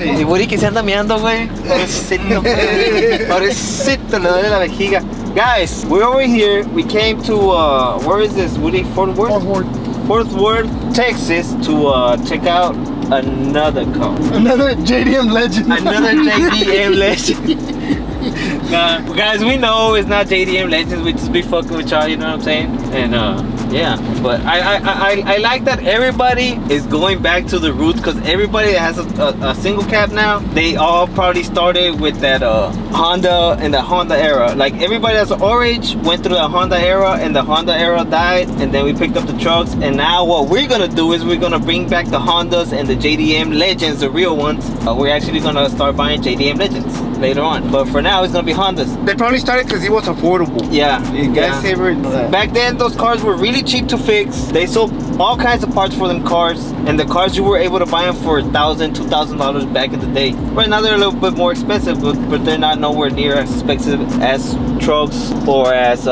El Woody que se anda meando, güey. Pobrecito, le duele la vejiga. Guys, we're over here. We came to, where is this, Woody? Fort Worth? Fort Worth, Texas, to check out another car. Another JDM legend. Another JDM legend. Nah, guys, we know it's not JDM legends. We just be fucking with y'all, you know what I'm saying? And yeah, but I like that everybody is going back to the roots, because everybody that has a single cab now, they all probably started with that Honda and the Honda era. Like everybody that's orange went through the Honda era, and the Honda era died, and then we picked up the trucks, and now what we're gonna do is we're gonna bring back the Hondas and the JDM legends, the real ones. We're actually gonna start buying JDM legends later on, but for now it's gonna be Hondas. They probably started because it was affordable. Yeah, you guys favored that. Back then those cars were really cheap to fix. They sold all kinds of parts for them cars, and the cars you were able to buy them for $1,000, $2,000 back in the day. Right now they're a little bit more expensive, but they're not nowhere near as expensive as trucks or as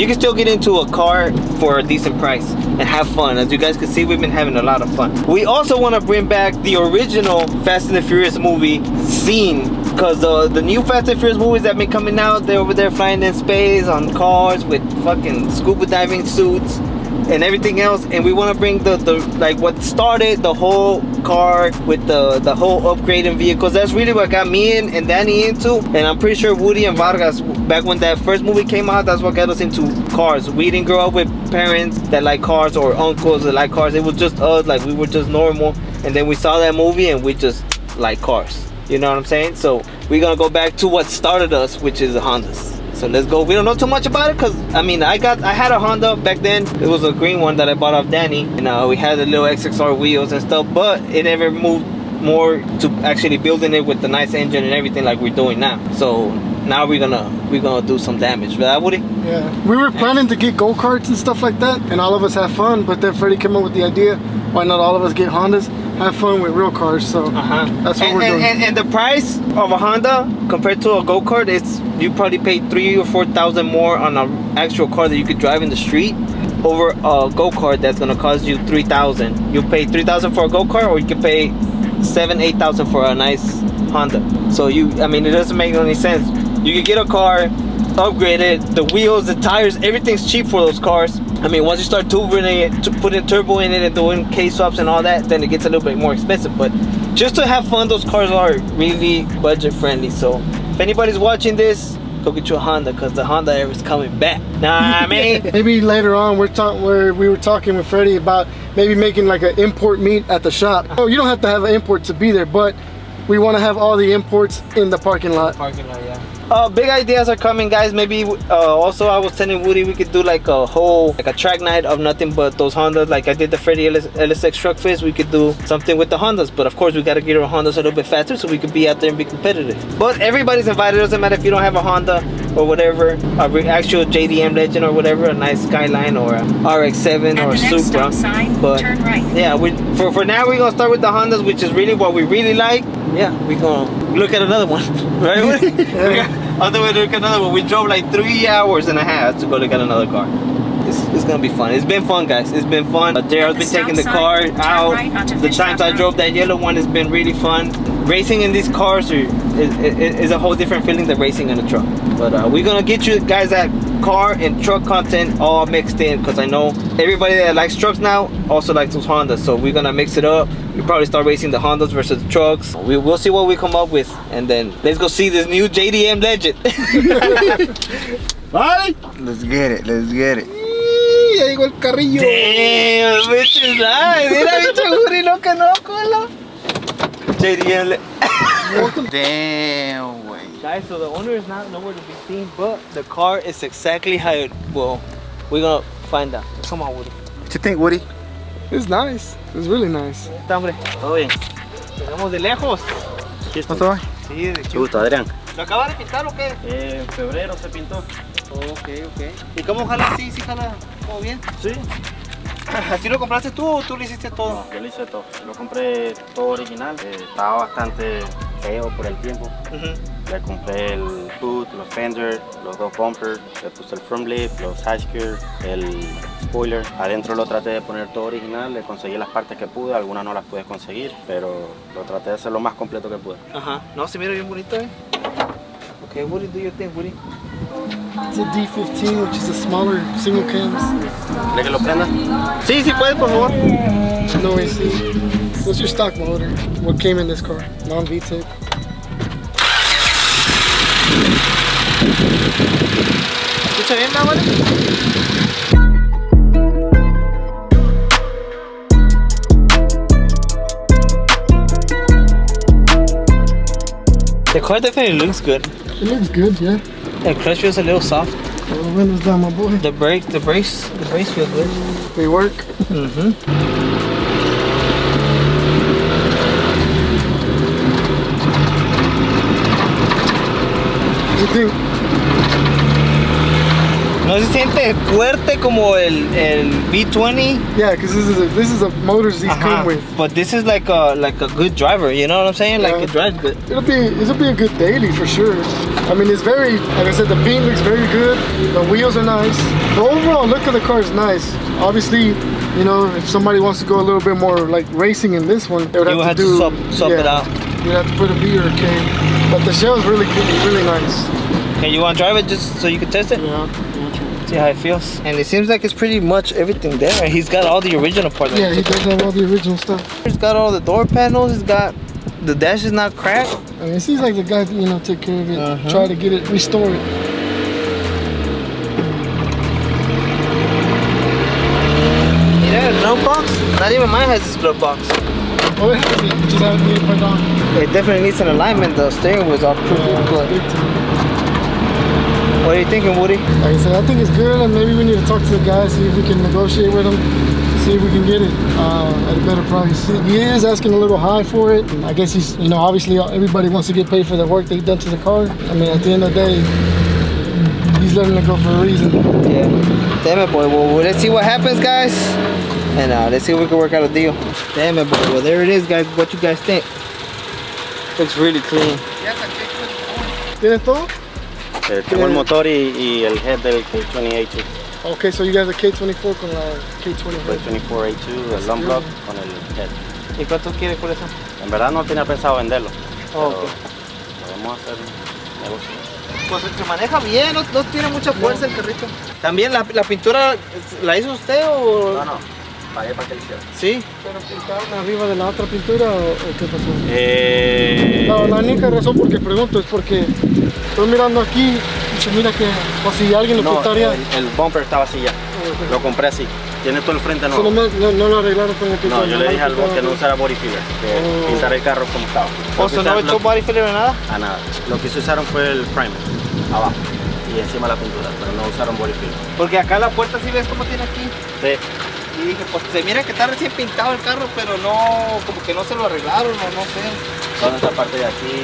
you can still get into a car for a decent price and have fun. As you guys can see, we've been having a lot of fun. We also want to bring back the original Fast and the Furious movie scene, because the new Fast and Furious movies that have been coming out, they're over there flying in space on cars with fucking scuba diving suits and everything else, and we want to bring the like what started the whole car with the whole upgrade in vehicles. That's really what got me in and Danny into, and I'm pretty sure Woody and Vargas back when that first movie came out. That's what got us into cars. We didn't grow up with parents that like cars or uncles that like cars. It was just us, like we were just normal, and then we saw that movie and we just like cars, you know what I'm saying? So we're gonna go back to what started us, which is the Hondas. So let's go. We don't know too much about it, because I mean I had a Honda back then. It was a green one that I bought off Danny, and we had the little XXR wheels and stuff, but it never moved more to actually building it with the nice engine and everything like we're doing now. So now we're gonna do some damage, right, Woody? Yeah, we were planning to get go-karts and stuff like that, and all of us have fun, but then Freddy came up with the idea, why not all of us get Hondas, have fun with real cars? So that's what we're doing. And the price of a Honda compared to a go-kart, it's you probably pay $3,000 or $4,000 more on an actual car that you could drive in the street over a go-kart that's gonna cost you $3,000. You pay $3,000 for a go-kart, or you can pay $7,000, $8,000 for a nice Honda. So I mean, it doesn't make any sense. You can get a car, upgrade it, the wheels, the tires, everything's cheap for those cars. I mean, once you start tuboing it, putting turbo in it and doing K-swaps and all that, then it gets a little bit more expensive. But just to have fun, those cars are really budget friendly. So if anybody's watching this, go get you a Honda, because the Honda era is coming back. Nah, man. Maybe later on, we were talking with Freddy about maybe making like an import meet at the shop. Oh, you don't have to have an import to be there, but we want to have all the imports in the parking lot. Parking lot, yeah. Big ideas are coming, guys. Maybe also I was telling Woody we could do like a whole track night of nothing but those Hondas, like I did the Freddy LSX Truck Fest. We could do something with the Hondas, but of course we gotta get our Hondas a little bit faster so we could be out there and be competitive. But everybody's invited. It doesn't matter if you don't have a Honda or whatever, an actual JDM legend or whatever, a nice Skyline or a RX7 or Supra. But turn right. Yeah, for now we're gonna start with the Hondas, which is really what we really like. Yeah, we're gonna look at another one, right? Otherwise, look at another one. We drove like 3.5 hours to go look at another car. It's gonna be fun. It's been fun, guys. It's been fun. JR's been taking the car out. The times I drove that yellow one has been really fun. Racing in these cars is a whole different feeling than racing in a truck. But we're gonna get you guys that car and truck content all mixed in, because I know everybody that likes trucks now also likes those Hondas. So we're gonna mix it up. We'll probably start racing the Hondas versus the trucks. We'll see what we come up with, and then let's go see this new JDM legend. Right? Let's get it. Let's get it. Ya llegó el carrillo. Damn, bitches. Mira, bicho, Woody, no que no, cola. JDM. Damn, way. Guys, so the owner is not nowhere to be seen, but the car is exactly how it. Well, we're gonna find out. Come on, Woody. What you think, Woody? It's nice. It's really nice. Todo bien. Llegamos de lejos. ¿Cómo sí, de qué gusto, Adrián? ¿Lo acaba de pintar o qué? En febrero se pintó. Ok. ¿Y cómo jala? Sí, jala. ¿Todo bien? Sí. ¿Así lo compraste tú o tú lo hiciste todo? No, yo lo hice todo. Lo compré todo original. Estaba bastante feo por el tiempo. Le compré el hood, los fenders, los dos bumpers. Le puse el front lip, los high gear, el spoiler. Adentro lo traté de poner todo original, le conseguí las partes que pude, algunas no las pude conseguir, pero lo traté de hacer lo más completo que pude. Ajá, no, se mira bien bonito, eh. Okay, Woody, do your thing, Woody. It's a D15, which is a smaller single cams. ¿Quieres que lo prenda? Sí, sí puedes, por favor. No way, sí. What's your stock motor? What came in this car? Non-VTEC. ¿Escucha bien, Nahuel? The car definitely looks good. It looks good, yeah. The clutch feels a little soft. The wheel is down, my boy. The brakes feel good. They work. Mm-hmm. No se siente fuerte como el V20. Yeah, because this is a motors these come with. But this is like a good driver, you know what I'm saying? Yeah. Like it drives good. It'll be a good daily for sure. I mean, it's very, like I said, the paint looks very good. The wheels are nice. The overall look of the car is nice. Obviously, you know, if somebody wants to go a little bit more like racing in this one, you would have to swap it out. You'd have to put a B or a K. But the shell is really cool, really nice. Okay, you want to drive it just so you can test it? Yeah. See how it feels. And it seems like it's pretty much everything there. He's got all the original parts. Yeah, he does have all the original stuff. He's got all the door panels. He's got the dash is not cracked. I mean, it seems like the guy, you know, took care of it, try to get it restored. You know, the glove box? Not even mine has this glove box. Oh, it has it. You just haven't been put on. It definitely needs an alignment. The steering wheel's all crooked. Yeah, what are you thinking, Woody? Like I said, I think it's good, and maybe we need to talk to the guy, see if we can negotiate with him, see if we can get it at a better price. He is asking a little high for it. I guess he's, you know, obviously everybody wants to get paid for the work they've done to the car. I mean, at the end of the day, he's letting it go for a reason. Yeah. Damn it, boy. Well, let's see what happens, guys. And let's see if we can work out a deal. Damn it, boy. Well, there it is, guys. What you guys think? Looks really clean. ¿Tienes todo? Tengo el motor y el head del K20 A2. Okay, so you got the K24 con la K20 K24 A2, el long block con el head. ¿Y cuánto quieres por eso? En verdad no tenía pensado venderlo. Oh, okay. Podemos hacer negocio. Pues se maneja bien, no tiene mucha fuerza el carrito. ¿También la pintura la hizo usted o...? No. Pagué para que lo hicieron. ¿Sí? ¿Pero pintaron arriba de la otra pintura o qué pasó? No, la única razón por qué pregunto es porque estoy mirando aquí y se mira que o si alguien lo pintaría. El bumper estaba así ya, lo compré así. Tiene todo el frente nuevo. No lo arreglaron con el pintor. No, yo le dije al boss que no usara body filler, que pintar el carro como estaba. ¿O sea, no echó body filler de nada? A nada. Lo que se usaron fue el primer, abajo y encima la pintura, pero no usaron body filler. Porque acá la puerta, ¿sí ves cómo tiene aquí? Sí. Y dije, pues se mira que está recién pintado el carro, pero no, como que no se lo arreglaron, no sé. Toda esta parte de aquí,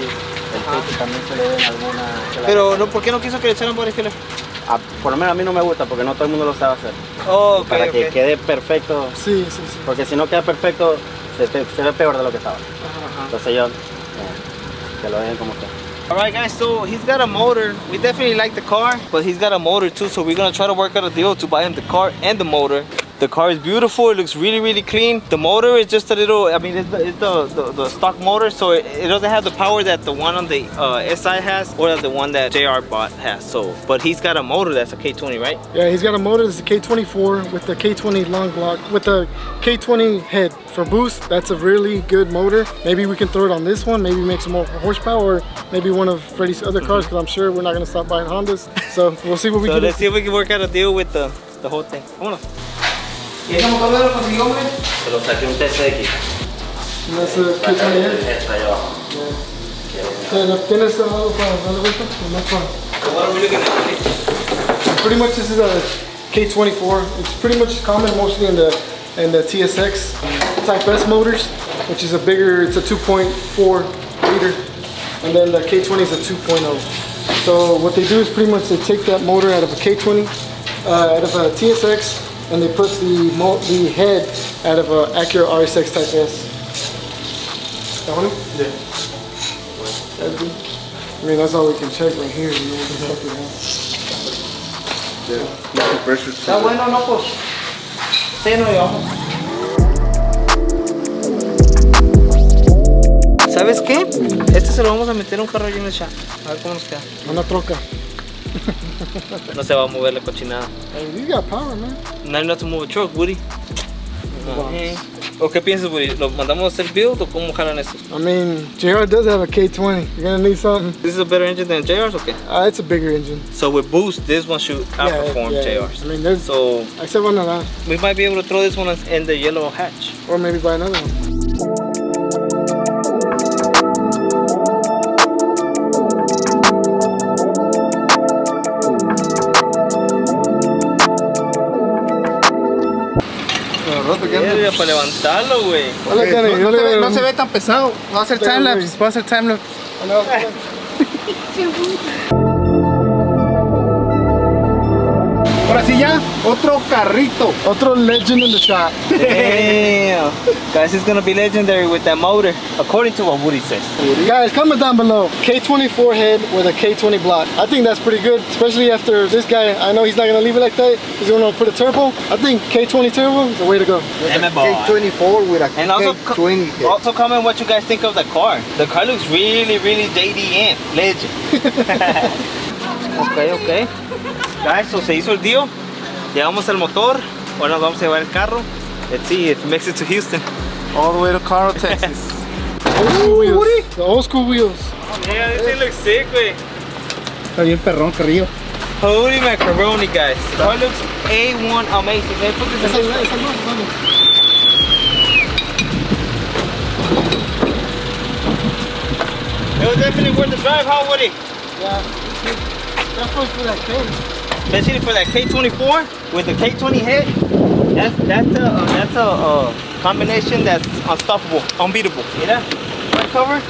el techo también se le ven alguna... Pero, ¿por qué no quiso que le echaran body filler? Por lo menos a mí no me gusta, porque no todo el mundo lo sabe hacer. Oh, okay, para que quede perfecto. Sí, sí, sí. Porque si no queda perfecto, se ve peor de lo que estaba. Entonces yo, que lo dejen como está. Alright guys, so he's got a motor. We definitely like the car, but he's got a motor too, so we're gonna try to work out a deal to buy him the car and the motor. The car is beautiful, it looks really, really clean. The motor is just a little, I mean, it's the stock motor, so it doesn't have the power that the one on the SI has or that the one that JR bought has, so. But he's got a motor that's a K20, right? Yeah, he's got a motor that's a K24 with the K20 long block, with the K20 head for boost. That's a really good motor. Maybe we can throw it on this one, maybe make some more horsepower, or maybe one of Freddy's other cars, because I'm sure we're not gonna stop buying Hondas. So we'll see what we can do. So let's see if we can work out a deal with the whole thing. ¿Y ese motor lo consiguió, hombre? Se lo saqué un TSX. ¿No es K20? Está allá abajo. ¿Tienes algo para darle vuelta? What are we looking at? Pretty much this is a K24. It's pretty much common mostly in the TSX Type S motors, which is a bigger, it's a 2.4 liter. And then the K20 is a 2.0. So what they do is pretty much they take that motor out of a K20, out of a TSX, and they put the head out of an Acura RSX Type S. That one? Yeah. That'd be, I mean, that's all we can check right here. You know, we can check it out. Yeah. That one, no, no, pues. Say no, y'all. ¿Sabes qué? Este se lo vamos a meter a un carro lleno de chat. A ver cómo nos queda. Una troca. No se va a mover la cochinada. Hey, you got power, man. No hay nada to move a truck, Woody. No. Hey. ¿O qué piensas, Woody? ¿Lo mandamos a hacer build o cómo jalan estos? I mean, JR does have a K20. You're gonna need something. This is a better engine than JR's, okay? It's a bigger engine. So with boost, this one should outperform JR's. I mean, there's. So except one of that. We might be able to throw this one in the yellow hatch, or maybe buy another one. Para levantarlo, güey. Okay, no se ve tan pesado. Va a hacer timelapse. Ahora sí ya, otro carrito. Otro legend in the shop. Damn. Guys, it's gonna be legendary with that motor, according to what Woody says. Guys, comment down below. K24 head with a K20 block. I think that's pretty good, especially after this guy. I know he's not gonna leave it like that. He's gonna put a turbo. I think K20 turbo is the way to go. K24 with a K20 head. Also comment what you guys think of the car. The car looks really, really JDM. Legend. Okay. Guys, so se hizo el deal. Llevamos el motor. Ahora nos vamos a llevar el carro. Let's see if it makes it to Houston. All the way to Carrollton, Texas. Old school wheels. The old school wheels. Oh, yeah, this thing looks sick, güey. Está bien perrón, carrillo. Holy macaroni, guys. The car looks A1 amazing. Let's put this in the It was definitely worth the drive, huh, Woody? Yeah. Definitely for that K. Especially for that K24 with the K20 head. That's a combination that's unstoppable, unbeatable. See that? Front cover.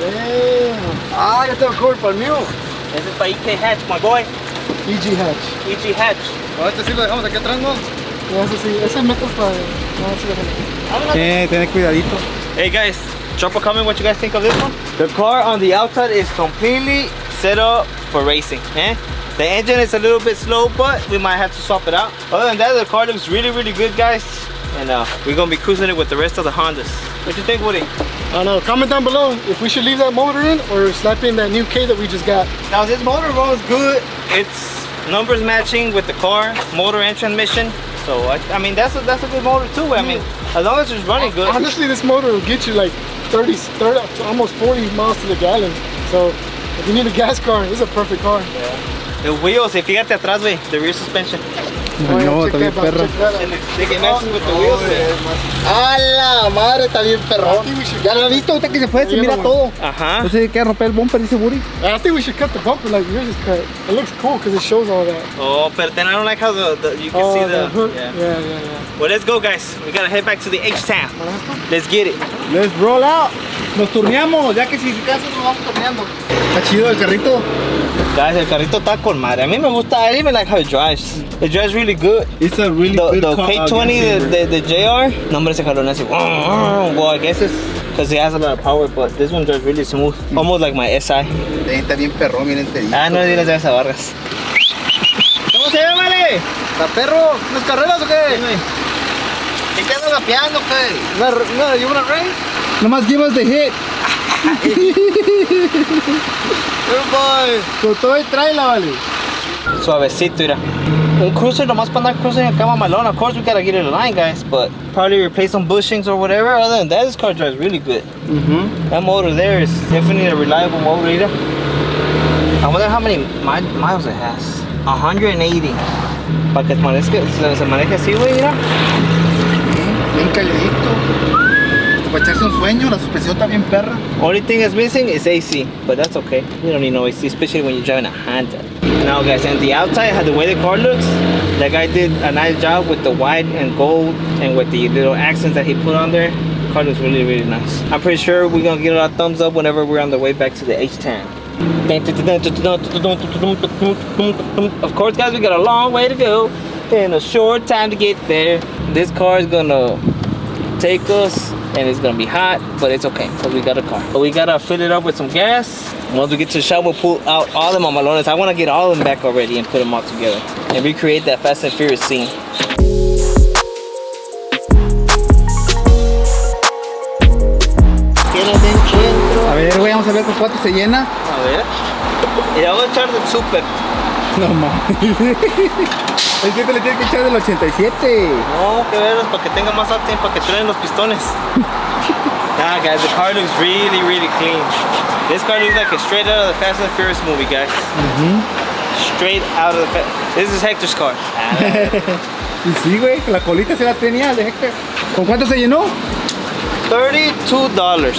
Damn. Ah, I got the cover for me. This is by EG Hatch, my boy. EG Hatch. EG Hatch. Este sí lo dejamos aquí atrás, ¿no? Eso sí. Ese metro es para. Sí, ten cuidadito. Hey guys, drop a comment what you guys think of this one. The car on the outside is completely set up for racing, eh? The engine is a little bit slow, but we might have to swap it out. Other than that, the car looks really, really good, guys. And we're gonna be cruising it with the rest of the Hondas. What you think, Woody? I don't know, comment down below if we should leave that motor in or slap in that new K that we just got. Now this motor runs good. It's numbers matching with the car, motor and transmission. So I mean, that's a good motor too. I mean, as long as it's running good. Honestly, this motor will get you like 30 almost 40 miles to the gallon. So if you need a gas car, this is a perfect car. Yeah. The wheels, fíjate atrás, güey, the rear suspension. No, está bien perro. ¡A la madre, está bien perro! Ya lo he visto, ahorita que se puede, se mira todo. Ajá. No sé qué romper el bumper, dice Woody. I think we should cut the bumper like yours is cut. It looks cool because it shows all that. Oh, but then I don't like how you can see the hood. Yeah. Well, let's go, guys. We gotta head back to the H-Town. Let's get it. Let's roll out. Nos turneamos, ya que si se cansa nos vamos turneando. Está chido el carrito. Guys, el carrito está con madre. A mí me gusta. I even like how it drives. It drives really good. It's a really good car. The K20, the JR. No, hombre, ese jalón así. Well, I guess it's because it has a lot of power, but this one drives really smooth. Almost like my SI. Está bien perro, miren enterito. Ah, no le digas a Vargas. ¿Cómo se ve, vale? ¿Está perro? ¿Unas carreras o qué? ¿Qué te andas gapeando o qué? No, you wanna race? Nomás give us the hit. Con todo y tráela, vale. Suavecito, mira. Un cruiser, nomás para andar cruising acá mamalón. Of course we gotta get in the line, guys, but probably replace some bushings or whatever. Other than that, this car drives really good. That motor there is definitely a reliable motor, either. I wonder how many miles it has. 180. Para que se maneje así, güey, mira. Bien calladito. Para echarse un sueño, la suspensión está bien perra. Only thing that's missing is AC, but that's okay. You don't need no AC, especially when you're driving a Honda. Now guys, and the outside, the way the car looks, that guy did a nice job with the white and gold and with the little accents that he put on there. The car looks really, really nice. I'm pretty sure we're gonna get a lot of thumbs up whenever we're on the way back to the H-Town. Of course, guys, we got a long way to go and a short time to get there. This car is gonna take us, and it's gonna be hot, but it's okay. So we got a car, but we gotta fill it up with some gas. Once we get to the shop, we'll pull out all the mamalones. I want to get all of them back already and put them all together and recreate that Fast and Furious scene. llena bien chido. A ver, güey, vamos a ver con cuánto se llena. A ver. Y le vamos a echar del super. No mames. El tiempo le tiene que echar del 87. No, que veros, para que tenga más uptime, para que truenen los pistones. Nah, guys, the car looks really, really clean. This car looks like a straight out of the Fast and Furious movie, guys. Straight out of the Fast. This is Hector's car. Y sí, güey, la colita se la tenía de Hector. ¿Con cuánto se llenó? $32.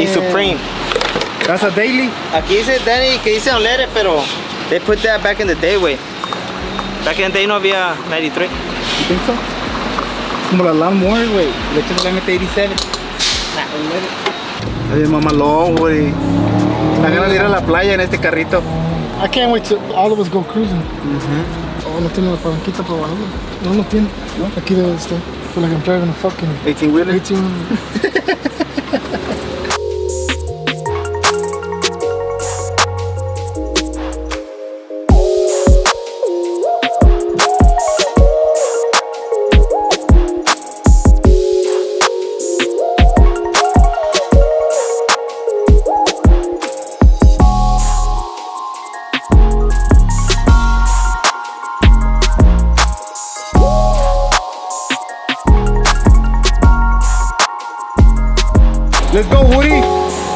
Y Supreme. That's a daily. Aquí dice Danny que dice Onlere, pero they put that back in the day, güey. Back in the day no había 93. You think so? Como la lawnmower, güey. Le echan solamente 87. Nah, Onlere. Ay, mamalón, güey. La ganas de ir a la playa en este carrito. I can't wait to all of us go cruising. Oh, no tiene la palanquita para bajarlo. No, no tiene. Aquí debe estar. I feel like I'm driving a fucking 18-wheeler. 18-wheeler. Let's go, Woody.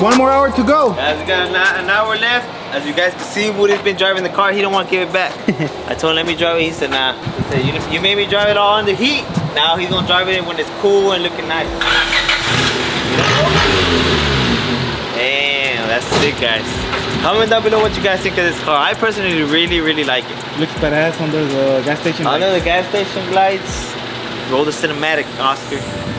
One more hour to go. Guys, we got an hour left. As you guys can see, Woody's been driving the car. He don't want to give it back. I told him, let me drive it. He said, nah. He said, you made me drive it all under heat. Now he's going to drive it when it's cool and looking nice. Damn, that's sick, guys. Comment down below what you guys think of this car. I personally really, really like it. Looks badass under the gas station lights. Under the gas station lights. Roll the cinematic, Oscar.